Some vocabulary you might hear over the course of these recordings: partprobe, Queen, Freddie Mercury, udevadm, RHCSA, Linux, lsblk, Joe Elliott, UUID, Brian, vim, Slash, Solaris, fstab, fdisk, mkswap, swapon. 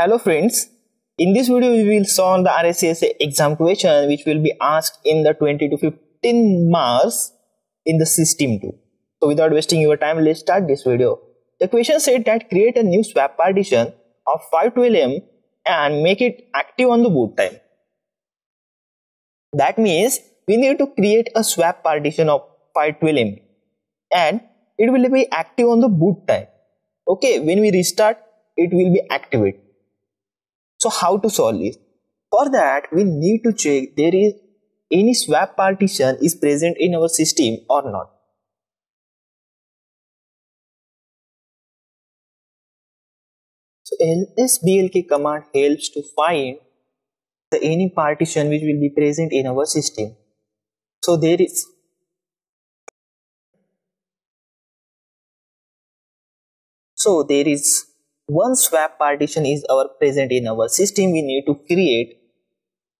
Hello friends, in this video we will solve the RHCSA exam question which will be asked in the 20 to 15 marks in the system 2. So without wasting your time, let's start this video. The question said that create a new swap partition of 512M and make it active on the boot time. That means we need to create a swap partition of 512M and it will be active on the boot time. Okay, when we restart it will be activated. So how to solve it? For that we need to check there is any swap partition is present in our system or not. So lsblk command helps to find the any partition which will be present in our system. So there is one swap partition is our present in our system. We need to create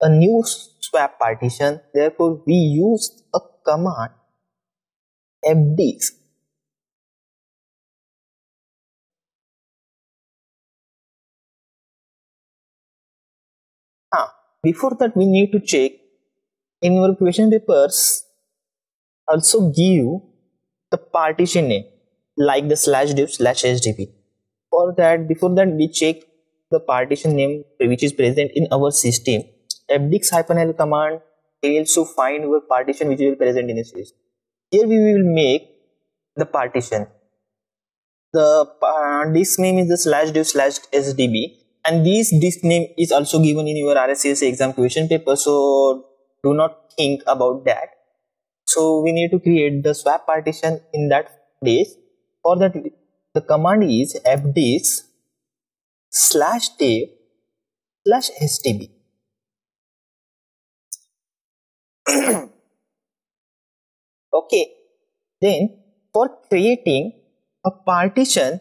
a new swap partition. Therefore, we use a command fdisk. Before that, we need to check in your question papers. Also give the partition name like the /div/hdb. Before that we check the partition name which is present in our system. Fdisk-l command helps to find our partition which will be present in the system. Here we will make the partition. The disk name is the /div/hdb and this disk name is also given in your RHCSA exam question paper, so do not think about that. So we need to create the swap partition in that disk. For that the command is fdisk /dev/stb. Okay, then for creating a partition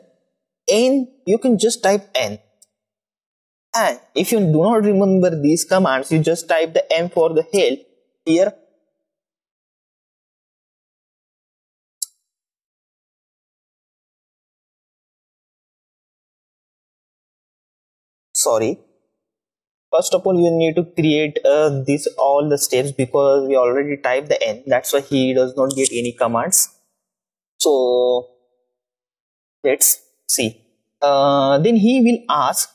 n, you can just type n, and if you do not remember these commands you just type the m for the help here. First of all you need to create this all the steps because we already typed the n, that's why he does not get any commands. So let's see. Then he will ask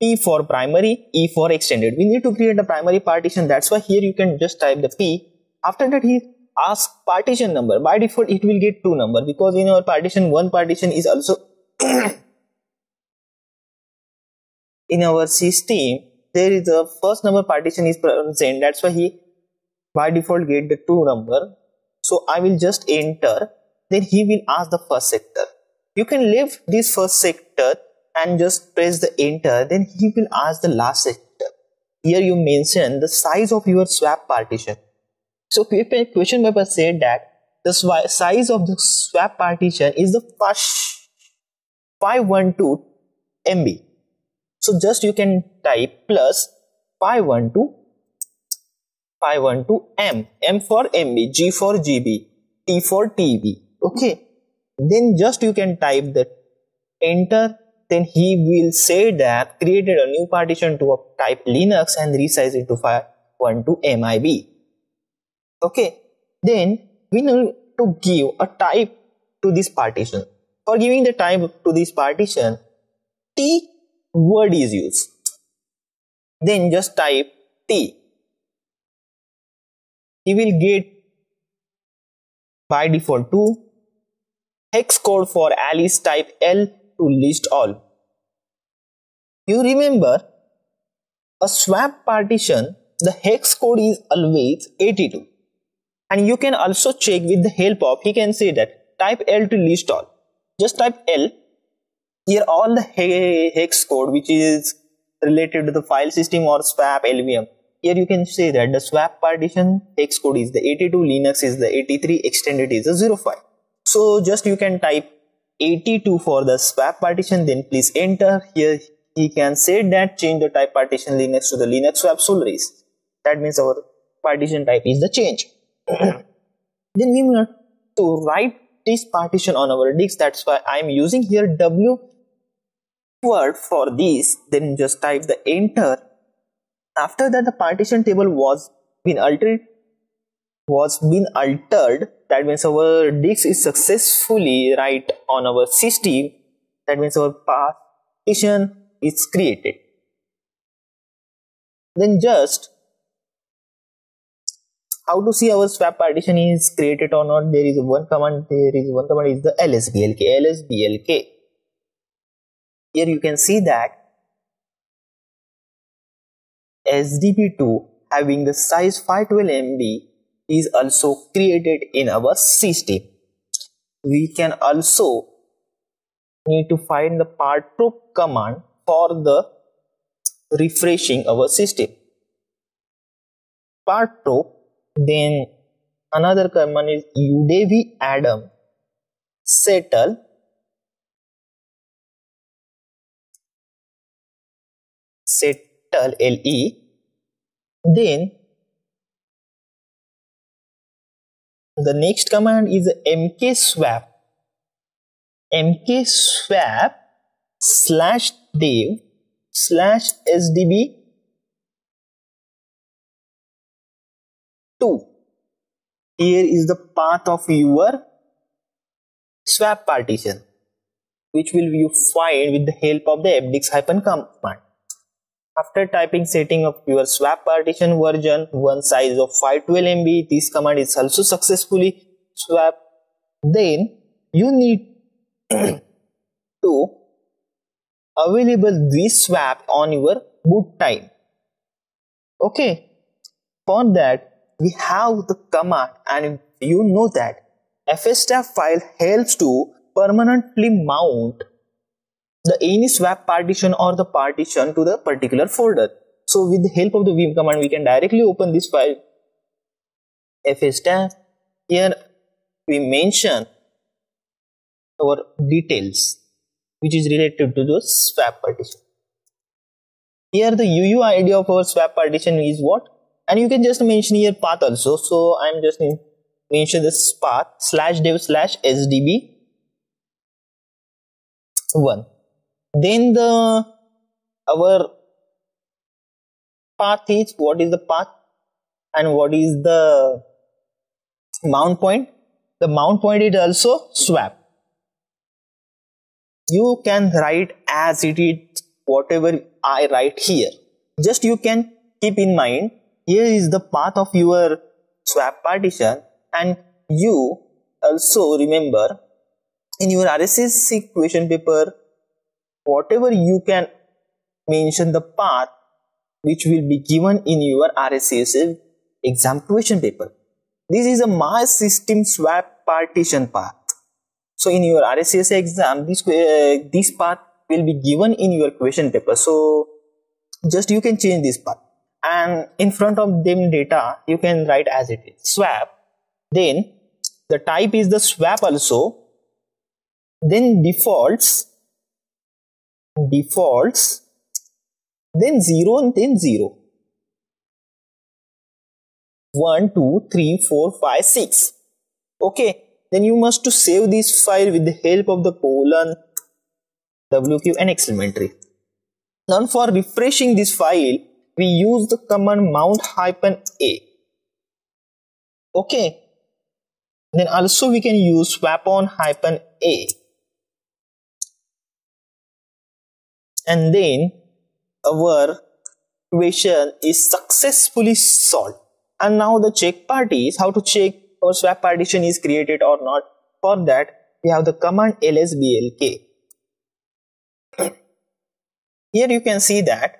P for primary, E for extended. We need to create a primary partition, that's why here you can just type the P. After that he asks partition number. By default it will get 2 number because in our partition one partition is also in our system. There is a first number partition is present, that's why he by default get the 2 number. So I will just enter, then he will ask the first sector. You can leave this first sector and just press the enter, then he will ask the last sector. Here you mention the size of your swap partition. So question paper said that the size of the swap partition is the 512 MB. So just you can type plus 512 M, M for MB, G for GB, T for TB. Okay, then just you can type the enter, then he will say that created a new partition to type Linux and resize it to 512 MIB. Okay, then we need to give a type to this partition. For giving the type to this partition, T word is used, then just type T. You will get by default 2. Hex code for Alice, type L to list all. You remember a swap partition the hex code is always 82 and you can also check with the help of he can say that type L to list all. Just type L. Here all the hex code which is related to the file system or swap LVM. Here you can say that the swap partition hex code is the 82, Linux is the 83, extended is the 05. So just you can type 82 for the swap partition, then please enter. Here he can say that change the type partition Linux to the Linux swap Solaris. That means our partition type is the change. Then we need to write this partition on our disk, that's why I am using here W word for these, then just type the enter. After that, the partition table was been altered. That means our disk is successfully write on our system. That means our partition is created. Then just how to see our swap partition is created or not? There is one command. Is the lsblk. Here you can see that SDP2 having the size 512 MB is also created in our system. We can also need to find the partprobe command for the refreshing our system. Partprobe. Then another command is udevadm settle le. Then the next command is mkswap /dev/sdb2. Here is the path of your swap partition, which will you find with the help of the fdisk command. After typing setting up your swap partition version, one size of 512 MB, this command is also successfully swapped. Then you need to available this swap on your boot time. Okay, for that we have the command, and you know that fstab file helps to permanently mount the any swap partition or the partition to the particular folder. So with the help of the vim command, we can directly open this file fstab. Here we mention our details which is related to the swap partition. Here the UUID of our swap partition is what, and you can just mention here path also. So I am just mention this path /dev/sdb1. Then the our path is what is the path and what is the mount point. The mount point is also swap. You can write as it is whatever I write here. Just you can keep in mind, here is the path of your swap partition, and you also remember in your RHCSA question paper, whatever you can mention the path which will be given in your RHCSA exam question paper. This is a my system swap partition path. So in your RHCSA exam, this path will be given in your question paper. So just you can change this path, and in front of them data you can write as it is swap. Then the type is the swap also. Then defaults, then 0 and then 0. 1, 2, 3, 4, 5, 6. Okay, then you must to save this file with the help of the colon, wq and exclamatory. Now for refreshing this file, we use the command mount -a. Okay, then also we can use swap on -a. And then our question is successfully solved. And now the check part is how to check our swap partition is created or not. For that we have the command lsblk. Here you can see that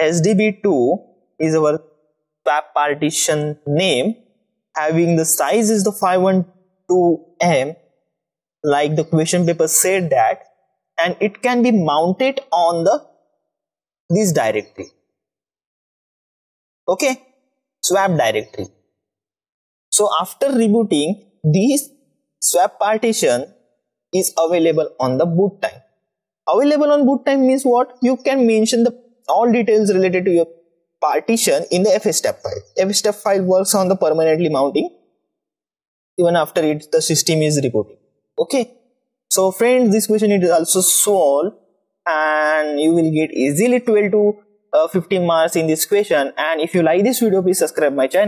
sdb2 is our swap partition name, having the size is the 512 M, like the question paper said that, and it can be mounted on this directory. Okay, swap directory. So after rebooting, this swap partition is available on the boot time. Available on boot time means what? You can mention the all details related to your partition in the fstab file. Fstab file works on the permanently mounting even after the system is rebooting. Okay, so friends, this question is also solved and you will get easily 12 to 15 marks in this question. And if you like this video, please subscribe my channel.